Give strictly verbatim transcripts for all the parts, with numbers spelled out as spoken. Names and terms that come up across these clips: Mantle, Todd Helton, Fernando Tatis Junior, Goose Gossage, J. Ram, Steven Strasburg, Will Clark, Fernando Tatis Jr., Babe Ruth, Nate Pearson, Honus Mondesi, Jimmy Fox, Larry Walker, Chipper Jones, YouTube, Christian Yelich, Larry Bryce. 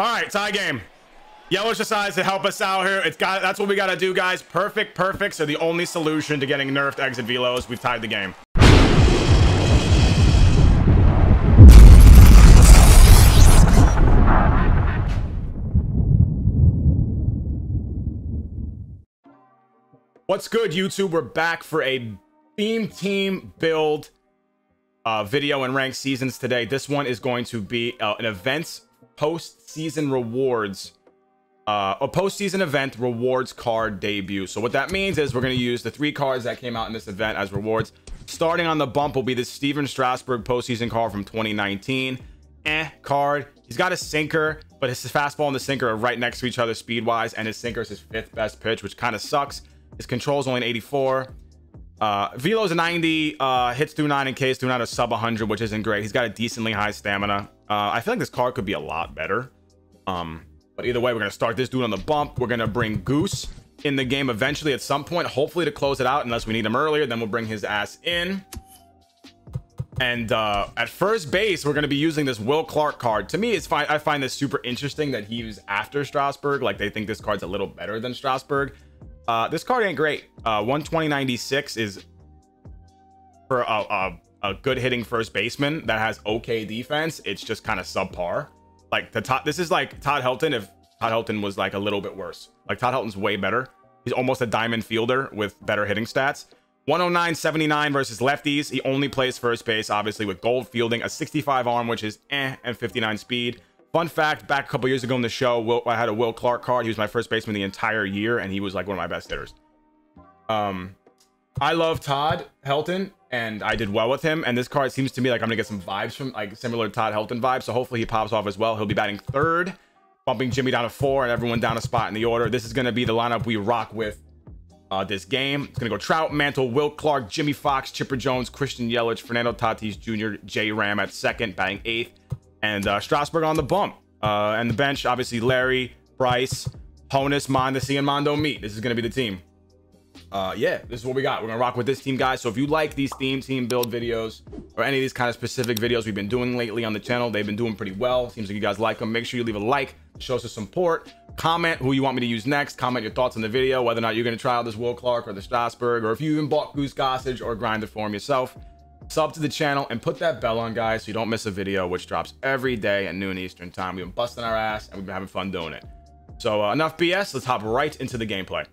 All right, tie game. Yelich decides to help us out here. It's got, that's what we got to do, guys. Perfect perfects are the only solution to getting nerfed exit velos. We've tied the game. What's good, YouTube? We're back for a theme team build uh, video and ranked seasons today. This one is going to be uh, an events postseason rewards, uh, a postseason event rewards card debut. So what that means is we're going to use the three cards that came out in this event as rewards. Starting on the bump will be this Steven Strasburg postseason card from twenty nineteen. Eh, card. He's got a sinker, but his fastball and the sinker are right next to each other speed-wise, and his sinker is his fifth best pitch, which kind of sucks. His control's only an eighty-four. Uh, velo's a ninety. Uh, hits through nine and Ks through nine are sub one hundred, which isn't great. He's got a decently high stamina. Uh, I feel like this card could be a lot better. Um, but either way, we're going to start this dude on the bump. We're going to bring Goose in the game eventually at some point, hopefully to close it out, unless we need him earlier. Then we'll bring his ass in. And uh, at first base, we're going to be using this Will Clark card. To me, it's fine. I find this super interesting that he was after Strasburg. Like, they think this card's a little better than Strasburg. Uh, this card ain't great. Uh, one twenty ninety-six is for a, a, a good hitting first baseman that has okay defense. It's just kind of subpar. Like the top, this is like Todd Helton. If Todd Helton was like a little bit worse, like Todd Helton's way better. He's almost a diamond fielder with better hitting stats. one oh nine seventy-nine versus lefties. He only plays first base, obviously, with gold fielding, a sixty-five arm, which is eh, and fifty-nine speed. Fun fact, back a couple years ago in the show, Will, I had a Will Clark card. He was my first baseman the entire year, and he was like one of my best hitters. Um, I love Todd Helton, and I did well with him. And this card seems to me like I'm going to get some vibes from, like, similar to Todd Helton vibes. So hopefully he pops off as well. He'll be batting third, bumping Jimmy down to four, and everyone down a spot in the order. This is going to be the lineup we rock with uh, this game. It's going to go Trout, Mantle, Will Clark, Jimmy Fox, Chipper Jones, Christian Yelich, Fernando Tatis Junior, J. Ram at second, batting eighth. And uh, Strasburg on the bump. Uh, and the bench, obviously, Larry, Bryce, Honus, Mondesi, and Mondo Meat. This is going to be the team. Uh, yeah, this is what we got. We're going to rock with this team, guys. So if you like these theme team build videos or any of these kind of specific videos we've been doing lately on the channel, they've been doing pretty well. Seems like you guys like them. Make sure you leave a like. Show us some support. Comment who you want me to use next. Comment your thoughts on the video, whether or not you're going to try out this Will Clark or the Strasburg, or if you even bought Goose Gossage or grind it for him yourself. Sub to the channel and put that bell on, guys, so you don't miss a video, which drops every day at noon Eastern time. We've been busting our ass and we've been having fun doing it. So uh, enough B S. Let's hop right into the gameplay.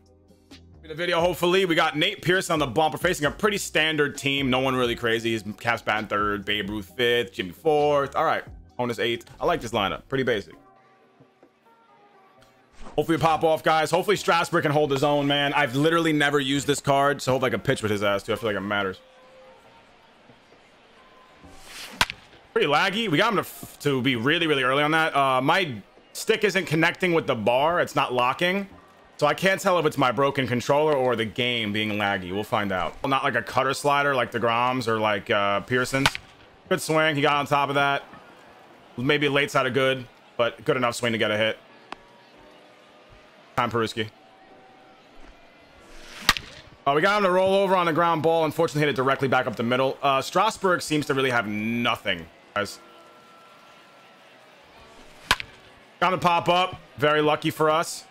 In the video, hopefully, we got Nate Pearson on the bump. We're facing a pretty standard team. No one really crazy. He's Caps batting third, Babe Ruth fifth, Jimmy fourth. All right, Honus eighth. I like this lineup. Pretty basic. Hopefully we pop off, guys. Hopefully Strasburg can hold his own, man. I've literally never used this card, so I hope I can pitch with his ass too. I feel like it matters. Pretty laggy. We got him to, to be really, really early on that. Uh, my stick isn't connecting with the bar. It's not locking. So I can't tell if it's my broken controller or the game being laggy. We'll find out. Well, not like a cutter slider like the Groms or like uh, Pearson's. Good swing. He got on top of that. Maybe late side of good, but good enough swing to get a hit. Time Peruski. Uh, we got him to roll over on the ground ball. Unfortunately, hit it directly back up the middle. Uh, Strasburg seems to really have nothing. Guys, got to pop up. Very lucky for us.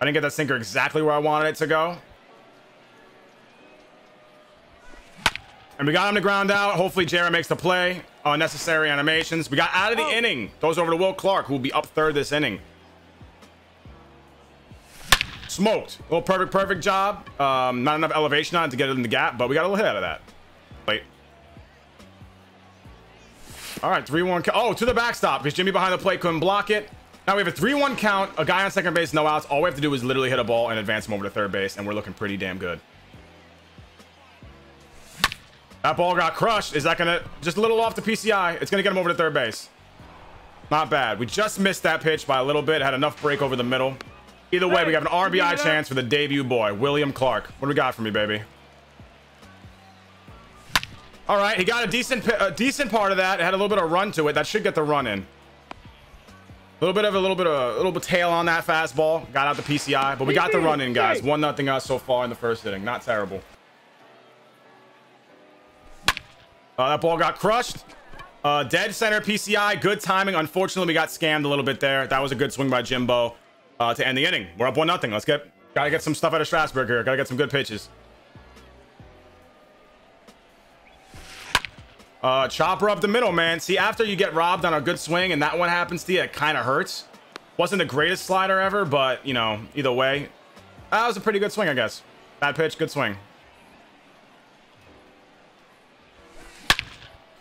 I didn't get that sinker exactly where I wanted it to go. And we got him to ground out. Hopefully, J. Ram makes the play. Unnecessary animations. We got out of the oh. inning. Throws over to Will Clark, who will be up third this inning. Smoked. A little perfect, perfect job. Um, not enough elevation on it to get it in the gap, but we got a little hit out of that. Wait. All right, three one. Oh, to the backstop because Jimmy behind the plate couldn't block it. Now we have a three one count, a guy on second base, no outs. All we have to do is literally hit a ball and advance him over to third base, and we're looking pretty damn good. That ball got crushed. Is that going to just a little off the P C I? It's going to get him over to third base. Not bad. We just missed that pitch by a little bit. Had enough break over the middle. Either way, we have an R B I chance for the debut boy, William Clark. What do we got for me, baby? All right, he got a decent a decent part of that. It had a little bit of run to it. That should get the run in. A little bit of a little bit of a little bit tail on that fastball. Got out the P C I, but we got the run in, guys. One nothing us so far in the first inning. Not terrible. Uh, that ball got crushed. Uh, dead center P C I. Good timing. Unfortunately, we got scammed a little bit there. That was a good swing by Jimbo uh, to end the inning. We're up one nothing. Let's get gotta get some stuff out of Strasburg here. Gotta get some good pitches. Uh, chopper up the middle, man. See, after you get robbed on a good swing and that one happens to you, it kind of hurts. Wasn't the greatest slider ever, but you know, either way, that was a pretty good swing, I guess. Bad pitch, good swing.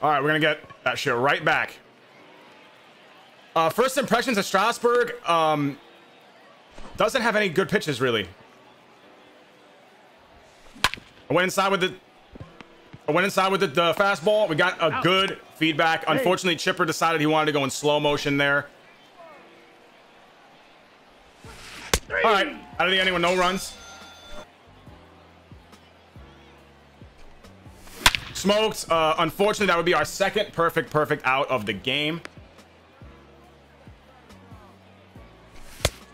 All right, we're gonna get that shit right back. Uh, first impressions of Strasburg. Um, doesn't have any good pitches, really. I went inside with the, I went inside with the, the fastball. We got a good feedback. Unfortunately, Chipper decided he wanted to go in slow motion there. All right, out of the inning with no runs. Smoked. Uh, unfortunately, that would be our second perfect, perfect out of the game.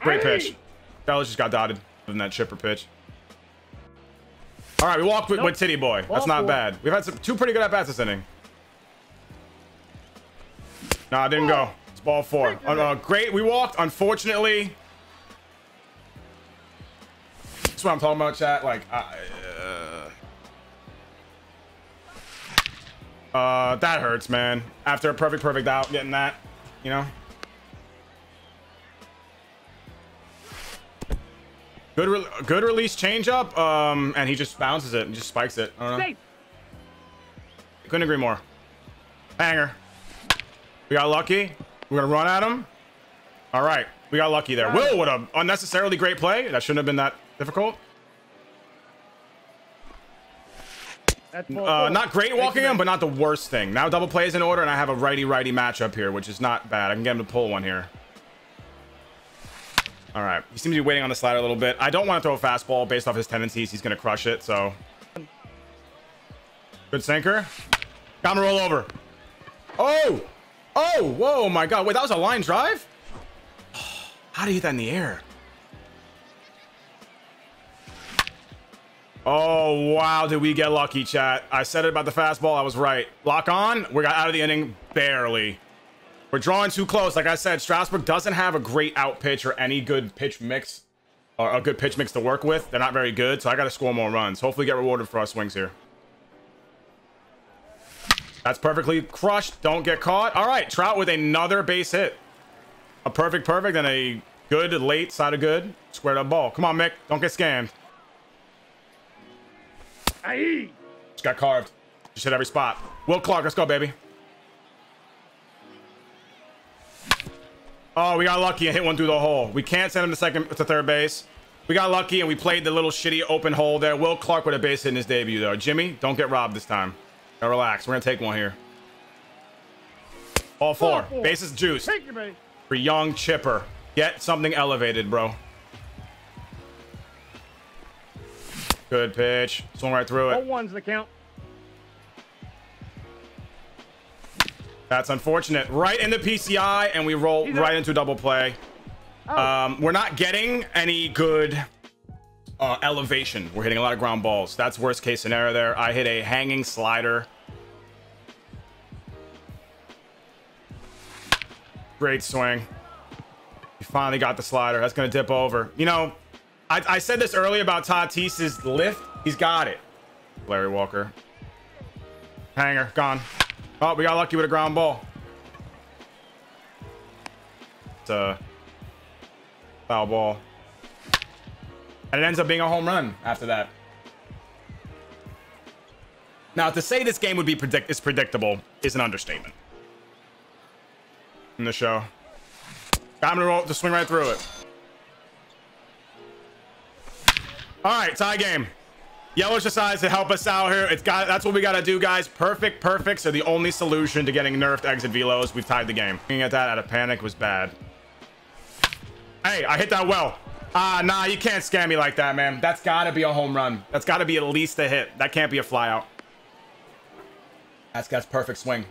Great pitch. Fellas just got dotted in that Chipper pitch. All right, we walked with, nope. with Titty Boy. That's not bad. We've had some two pretty good at-bats this inning. Nah, it didn't go. It's ball four. Uh, great. We walked. Unfortunately... That's what I'm talking about, chat. Like, uh, uh, that hurts, man. After a perfect, perfect out, getting that, you know. Good, re good release changeup, um, and he just bounces it and just spikes it. I don't know. Safe. Couldn't agree more. Banger. We got lucky. We're gonna run at him. All right, we got lucky there. Will, what a unnecessarily great play. That shouldn't have been that. Difficult. Uh, not great walking him, but not the worst thing. Now double plays in order, and I have a righty-righty matchup here, which is not bad. I can get him to pull one here. All right. He seems to be waiting on the slider a little bit. I don't want to throw a fastball based off his tendencies. He's going to crush it, so. Good sinker. Got him to roll over. Oh! Oh! Whoa, my God. Wait, that was a line drive? How do you hit that in the air? Oh, wow, did we get lucky, chat. I said it about the fastball. I was right. Lock on. We got out of the inning barely. We're drawing too close. Like I said, Strasburg doesn't have a great out pitch or any good pitch mix or a good pitch mix to work with. They're not very good, so I got to score more runs. Hopefully get rewarded for our swings here. That's perfectly crushed. Don't get caught. All right, Trout with another base hit. A perfect, perfect, and a good late side of good. Squared up ball. Come on, Mick. Don't get scammed. Just got carved. Just hit every spot. Will Clark, let's go, baby. Oh, we got lucky and hit one through the hole. We can't send him to second to third base. We got lucky and we played the little shitty open hole there. Will Clark with a base hit in his debut, though. Jimmy, don't get robbed this time. Now relax. We're gonna take one here. All four. four. Bases juice. Thank you, baby. For young Chipper. Get something elevated, bro. Good pitch. Swung right through it. oh one's the count. That's unfortunate. Right in the P C I, and we roll He's right up. into double play. Oh. Um, we're not getting any good uh, elevation. We're hitting a lot of ground balls. That's worst case scenario there. I hit a hanging slider. Great swing. You finally got the slider. That's going to dip over. You know... I, I said this earlier about Tatis's lift. He's got it. Larry Walker. Hanger, gone. Oh, we got lucky with a ground ball. It's a foul ball. And it ends up being a home run after that. Now, to say this game would be predict is predictable is an understatement. In the show. Got him to roll to swing right through it. All right, tie game. Yelich decides to help us out here. It's got that's what we got to do, guys. Perfect, perfects are the only solution to getting nerfed exit velos. We've tied the game. Looking at that out of panic was bad. Hey, I hit that well. Ah, uh, nah, you can't scam me like that, man. That's got to be a home run. That's got to be at least a hit. That can't be a fly out. That's that's perfect swing.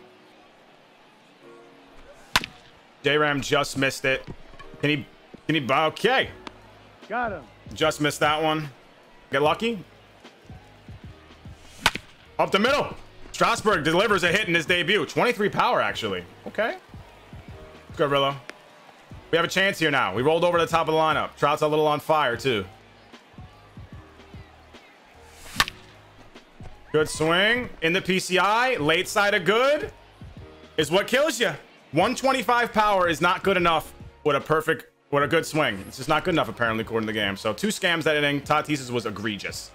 J. Ram just missed it. Can he? Can he? Okay. Got him. Just missed that one. Get lucky. Up the middle. Strasburg delivers a hit in his debut. twenty-three power, actually. Okay. Gorilla. We have a chance here now. We rolled over to the top of the lineup. Trout's a little on fire, too. Good swing. In the P C I. Late side of good is what kills you. one twenty-five power is not good enough with a perfect, with a good swing. It's just not good enough, apparently, according to the game. So, two scams that inning. Tatis's was egregious.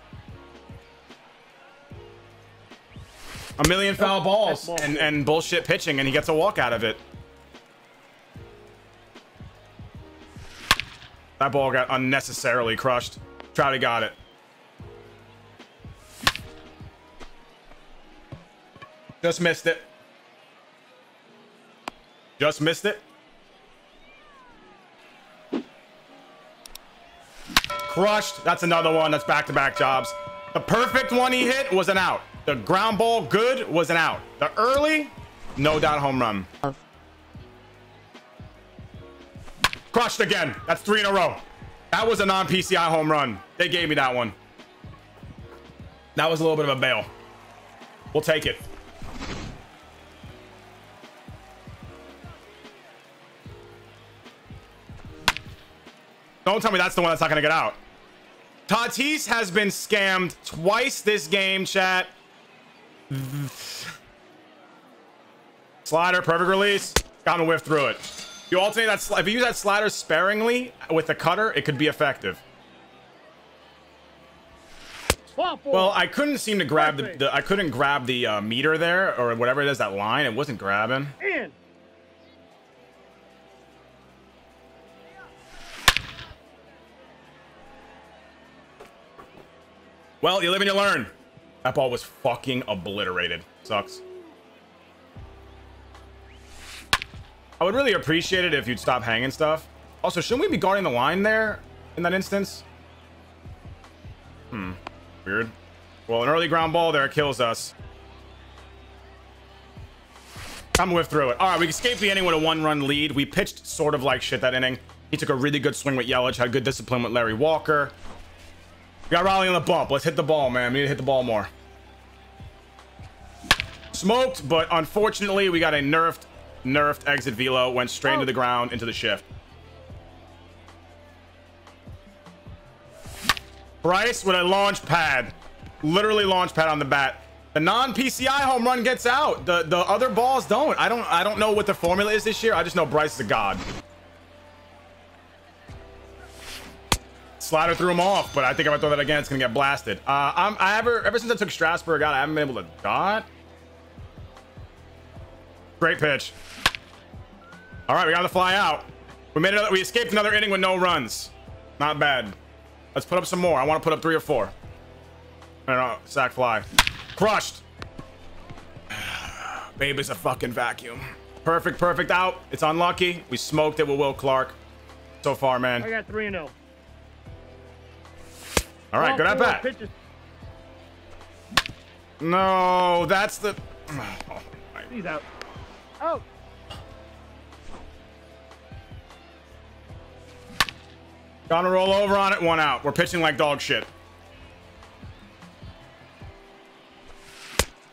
A million foul balls and, and bullshit pitching, and he gets a walk out of it. That ball got unnecessarily crushed. Trouty got it. Just missed it. Just missed it. Crushed. That's another one. That's back-to-back jobs. The perfect one he hit was an out. The ground ball good was an out. The early, no doubt home run. Crushed again. That's three in a row. That was a non-P C I home run. They gave me that one. That was a little bit of a bail. We'll take it. Don't tell me that's the one that's not going to get out. Tatis has been scammed twice this game, chat. Slider, perfect release. Got him to whiff through it. You alternate that slider. If you use that slider sparingly with the cutter, it could be effective. Well, I couldn't seem to grab the, the I couldn't grab the uh, meter there or whatever it is, that line. It wasn't grabbing. And well, you live and you learn. That ball was fucking obliterated. Sucks. I would really appreciate it if you'd stop hanging stuff. Also, shouldn't we be guarding the line there in that instance? Hmm. Weird. Well, an early ground ball there kills us. I'm gonna whiff through it. All right, we escaped the inning with a one-run lead. We pitched sort of like shit that inning. He took a really good swing with Yelich, had good discipline with Larry Walker. We got Raleigh on the bump. Let's hit the ball, man. We need to hit the ball more. Smoked, but unfortunately, we got a nerfed, nerfed exit velo. Went straight into the ground, into the shift. Bryce with a launch pad. Literally launch pad on the bat. The non-P C I home run gets out. The the other balls don't. I don't I don't know what the formula is this year. I just know Bryce is a god. Slider threw him off, but I think if I throw that again, it's gonna get blasted. Uh, I'm, I ever ever since I took Strasburg out, I haven't been able to dot. Great pitch. All right, we got the fly out. We made another. We escaped another inning with no runs. Not bad. Let's put up some more. I want to put up three or four. I don't know. Sack fly. Crushed. Babe is a fucking vacuum. Perfect, perfect out. It's unlucky. We smoked it with Will Clark. So far, man. I got three and zero. All right, good at bat. No, that's the. Oh, he's out. Oh. Gonna roll over on it. One out. We're pitching like dog shit.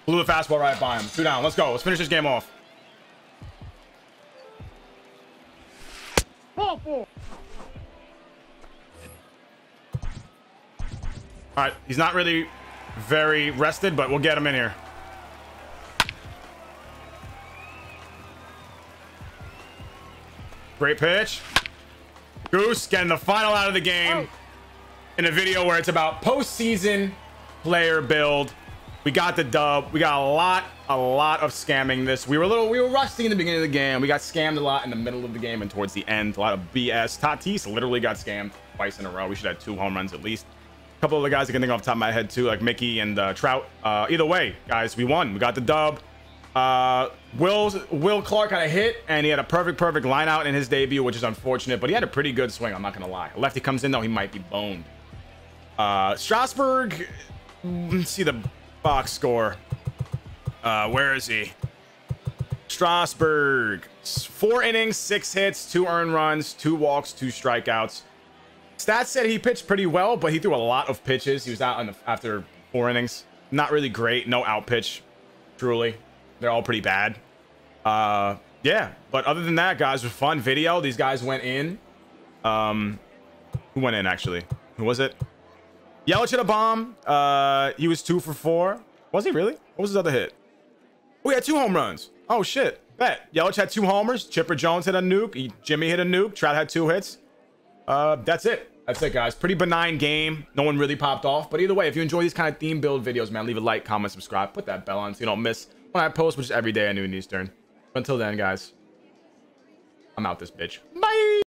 Blew the fastball right by him. Two down. Let's go. Let's finish this game off. Ball four. All right, he's not really very rested, but we'll get him in here. Great pitch. Goose getting the final out of the game in a video where it's about postseason player build. We got the dub. We got a lot, a lot of scamming this. We were a little, we were rusty in the beginning of the game. We got scammed a lot in the middle of the game and towards the end. A lot of B S. Tatis literally got scammed twice in a row. We should have two home runs at least. Couple of the guys I can think off the top of my head too, like Mickey and uh, Trout. Uh, either way, guys, we won. We got the dub. Uh, Will Will Clark had a hit, and he had a perfect, perfect line out in his debut, which is unfortunate. But he had a pretty good swing. I'm not gonna lie. A lefty comes in though, he might be boned. Uh, Strasburg. Let's see the box score. Uh, where is he? Strasburg. Four innings, six hits, two earned runs, two walks, two strikeouts. Stats said he pitched pretty well, but he threw a lot of pitches. He was out on the, after four innings. Not really great. No out pitch. Truly, they're all pretty bad. Uh, yeah, but other than that, guys, it was a fun video. These guys went in. Um, who went in, actually? Who was it? Yelich hit a bomb. Uh, he was two for four. Was he really? What was his other hit? We had two home runs. Oh, shit. Bet. Yelich had two homers. Chipper Jones hit a nuke. Jimmy hit a nuke. Trout had two hits. Uh, that's it. That's it, guys. Pretty benign game. No one really popped off. But either way, if you enjoy these kind of theme build videos, man, leave a like, comment, subscribe. Put that bell on so you don't miss when I post, which is every day at noon Eastern. Until then, guys, I'm out this bitch. Bye.